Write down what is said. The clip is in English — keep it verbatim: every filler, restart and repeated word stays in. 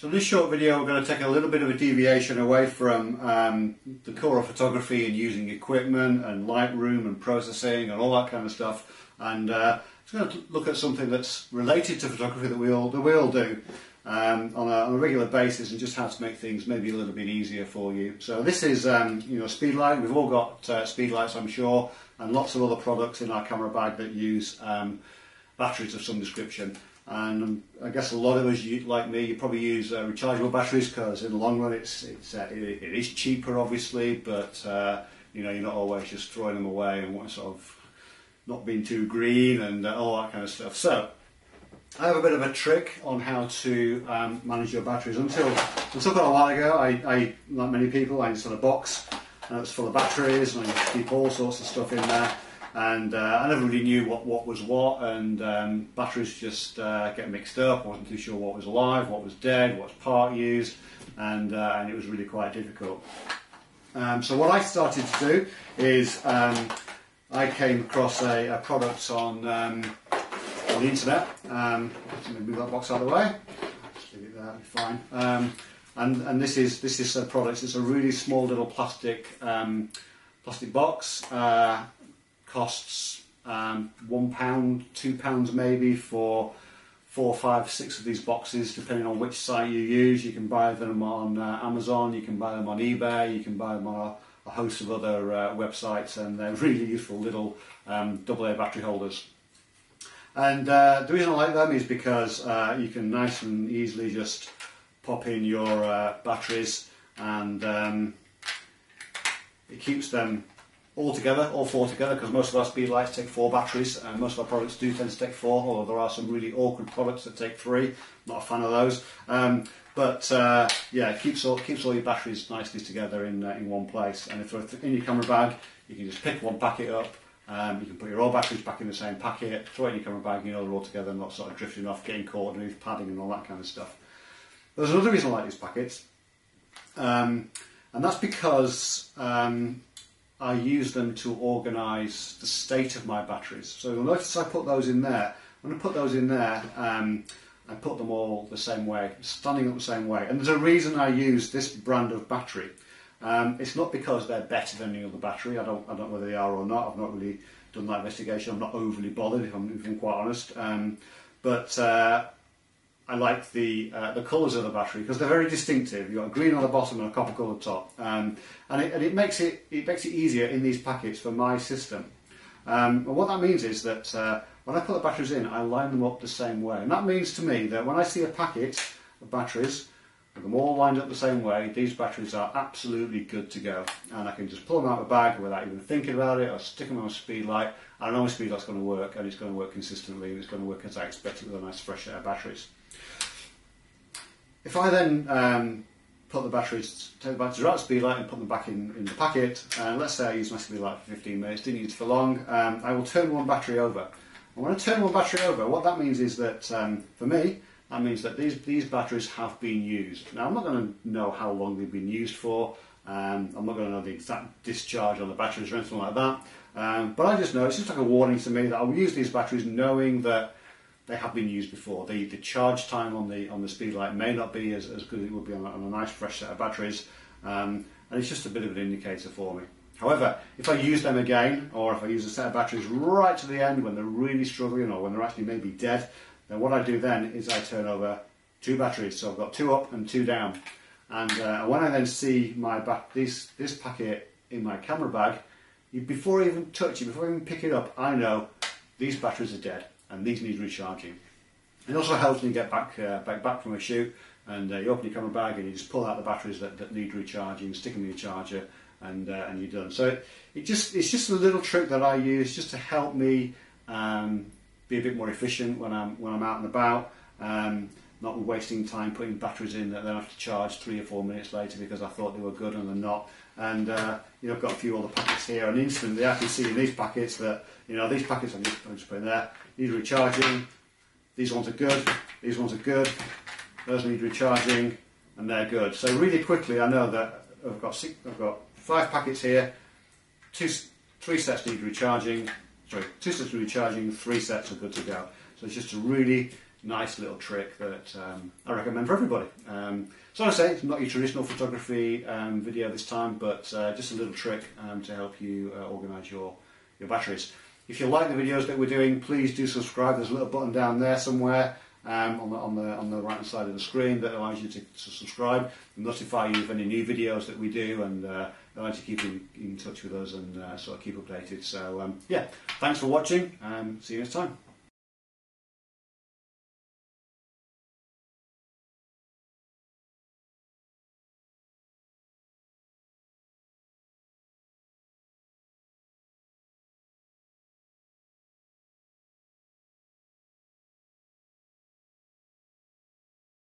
So in this short video we're going to take a little bit of a deviation away from um, the core of photography and using equipment and Lightroom and processing and all that kind of stuff, and uh, it's going to look at something that's related to photography that we all, that we all do um, on, a, on a regular basis, and just how to make things maybe a little bit easier for you. So this is um, you know, Speedlight. We've all got uh, Speedlights, I'm sure, and lots of other products in our camera bag that use um, batteries of some description. And I guess a lot of us, like me, you probably use uh, rechargeable batteries, because in the long run it's, it's, uh, it, it is cheaper, obviously, but uh, you know, you're not always just throwing them away and sort of not being too green and uh, all that kind of stuff. So I have a bit of a trick on how to um, manage your batteries. Until, until quite a while ago, I, I, like many people, I installed a box and it was full of batteries, and I keep all sorts of stuff in there. And uh, I never really knew what, what was what, and um, batteries just uh, get mixed up. I wasn't too sure what was alive, what was dead, what was part used, and, uh, and it was really quite difficult. Um, so what I started to do is um, I came across a, a product on, um, on the internet. Um, let me move that box out of the way. Just leave it there, it'll be fine. Um, and and this, is, this is a product. It's a really small little plastic, um, plastic box. Uh, costs um, one pound, two pounds maybe for four, five, six of these boxes, depending on which site you use. You can buy them on uh, Amazon, you can buy them on eBay, you can buy them on a, a host of other uh, websites, and they're really useful little um, double A battery holders. And uh, the reason I like them is because uh, you can nice and easily just pop in your uh, batteries, and um, it keeps them all together, all four together, because most of our Speedlights take four batteries, and most of our products do tend to take four, although there are some really awkward products that take three. Not a fan of those. Um, but uh, yeah, it keeps all, keeps all your batteries nicely together in, uh, in one place. And if they're in your camera bag, you can just pick one packet up, um, you can put your old batteries back in the same packet, throw it in your camera bag, you know they're all together, and not sort of drifting off, getting caught underneath padding and all that kind of stuff. But there's another reason I like these packets, um, and that's because um, I use them to organise the state of my batteries. So you'll notice I put those in there. I'm going to put those in there um, and put them all the same way, standing up the same way. And there's a reason I use this brand of battery. Um, it's not because they're better than any other battery. I don't, I don't know whether they are or not. I've not really done that investigation. I'm not overly bothered, if I'm, if I'm quite honest. Um, but uh, I like the, uh, the colours of the battery, because they're very distinctive. You've got a green on the bottom and a copper coloured top, um, and, it, and it, makes it, it makes it easier in these packets for my system. Um, and what that means is that uh, when I put the batteries in, I line them up the same way, and that means to me that when I see a packet of batteries with them all lined up the same way, these batteries are absolutely good to go, and I can just pull them out of the bag without even thinking about it, or stick them on a Speedlight. I know my Speedlight's going to work, and it's going to work consistently, and it's going to work as I expect it, with a nice fresh set of batteries. If I then um, put the batteries, take the batteries out of Speedlight and put them back in, in the packet, and uh, let's say I use my Speedlight for fifteen minutes, didn't use it for long, um, I will turn one battery over. And when I turn one battery over, what that means is that, um, for me, that means that these, these batteries have been used. Now, I'm not going to know how long they've been used for, um, I'm not going to know the exact discharge on the batteries or anything like that, um, but I just know, it's just like a warning to me that I will use these batteries knowing that they have been used before. The, the charge time on the on the Speedlight may not be as, as good as it would be on a, on a nice fresh set of batteries, um, and it's just a bit of an indicator for me. However, if I use them again, or if I use a set of batteries right to the end when they're really struggling, or when they're actually maybe dead, then what I do then is I turn over two batteries. So I've got two up and two down. And uh, when I then see my ba this, this packet in my camera bag, you, before I even touch it, before I even pick it up, I know these batteries are dead, and these need recharging. It also helps me get back uh, back, back from a shoot, and uh, you open your camera bag and you just pull out the batteries that, that need recharging, stick them in your charger, and, uh, and you're done. So it, it just, it's just a little trick that I use just to help me um, be a bit more efficient when I'm, when I'm out and about, um, not wasting time putting batteries in that then I have to charge three or four minutes later because I thought they were good and they're not. And uh, you know, I've got a few other packets here, and instantly I can see in these packets that, you know, these packets I'm just, I'm just putting there need recharging, these ones are good, these ones are good, those need recharging, and they're good. So really quickly I know that I've got, six, I've got five packets here, two, three sets need recharging, sorry, two sets need recharging, three sets are good to go. So it's just a really nice little trick that um, I recommend for everybody. Um, so as I say, it's not your traditional photography um, video this time, but uh, just a little trick um, to help you uh, organise your, your batteries. If you like the videos that we're doing, please do subscribe. There's a little button down there somewhere um, on the, on the, on the right hand side of the screen that allows you to, to subscribe and notify you of any new videos that we do, and uh, allows you to keep in, in touch with us and uh, sort of keep updated. So um, yeah, thanks for watching, and see you next time.